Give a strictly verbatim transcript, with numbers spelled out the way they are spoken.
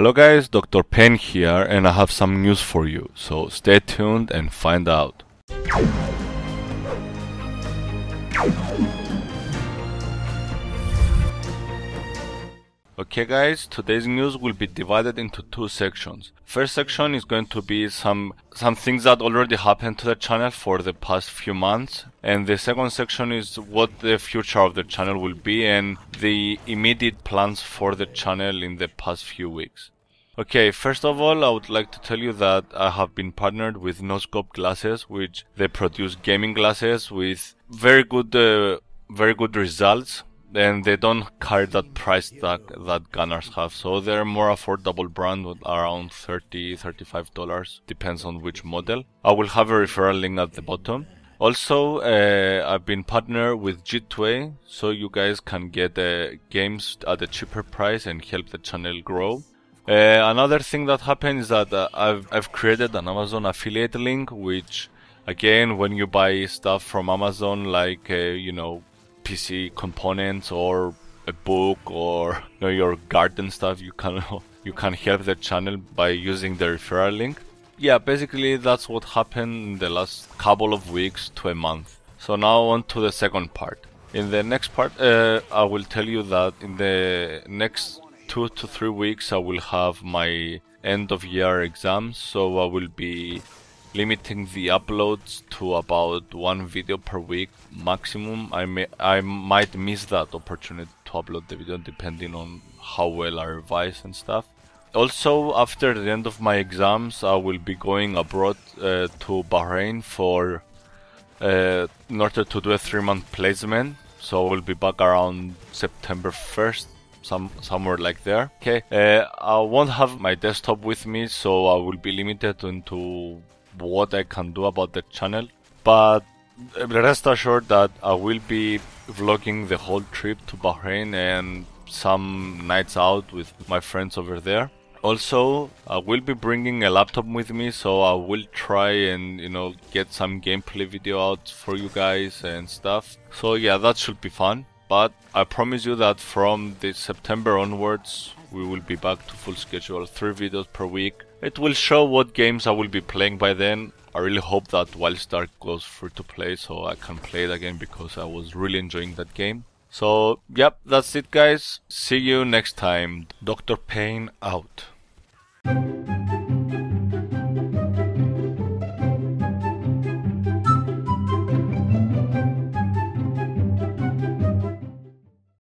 Hello guys, Doctor Payne here, and I have some news for you, so stay tuned and find out. Okay guys, today's news will be divided into two sections. First section is going to be some some things that already happened to the channel for the past few months, and the second section is what the future of the channel will be and the immediate plans for the channel in the past few weeks. Okay, first of all, I would like to tell you that I have been partnered with NoScope Glasses, which they produce gaming glasses with very good, uh, very good results, and they don't carry that price tag that, that Gonners have, so they're more affordable brand with around thirty to thirty-five dollars, depends on which model. I will have a referral link at the bottom. Also, uh, I've been partnered with G two A, so you guys can get uh, games at a cheaper price and help the channel grow. Uh, another thing that happened is that uh, I've, I've created an Amazon affiliate link, which again, when you buy stuff from Amazon, like, uh, you know, P C components or a book or, you know, your garden stuff, you can, you can help the channel by using the referral link. Yeah, basically that's what happened in the last couple of weeks to a month. So now on to the second part. In the next part, uh, I will tell you that in the next two to three weeks I will have my end of year exams, so I will be limiting the uploads to about one video per week maximum. I may I might miss that opportunity to upload the video depending on how well I revise and stuff. Also, after the end of my exams I will be going abroad uh, to Bahrain for uh, in order to do a three month placement, so I will be back around September first. Some, somewhere like there. Okay, uh, I won't have my desktop with me, so I will be limited into what I can do about the channel, but rest assured that I will be vlogging the whole trip to Bahrain and some nights out with my friends over there. Also, I will be bringing a laptop with me, so I will try and, you know, get some gameplay video out for you guys and stuff. So yeah, that should be fun. But I promise you that from this September onwards, we will be back to full schedule, three videos per week. It will show what games I will be playing by then. I really hope that WildStar goes free to play so I can play it again, because I was really enjoying that game. So, yep, that's it guys. See you next time. Doctor Payne out.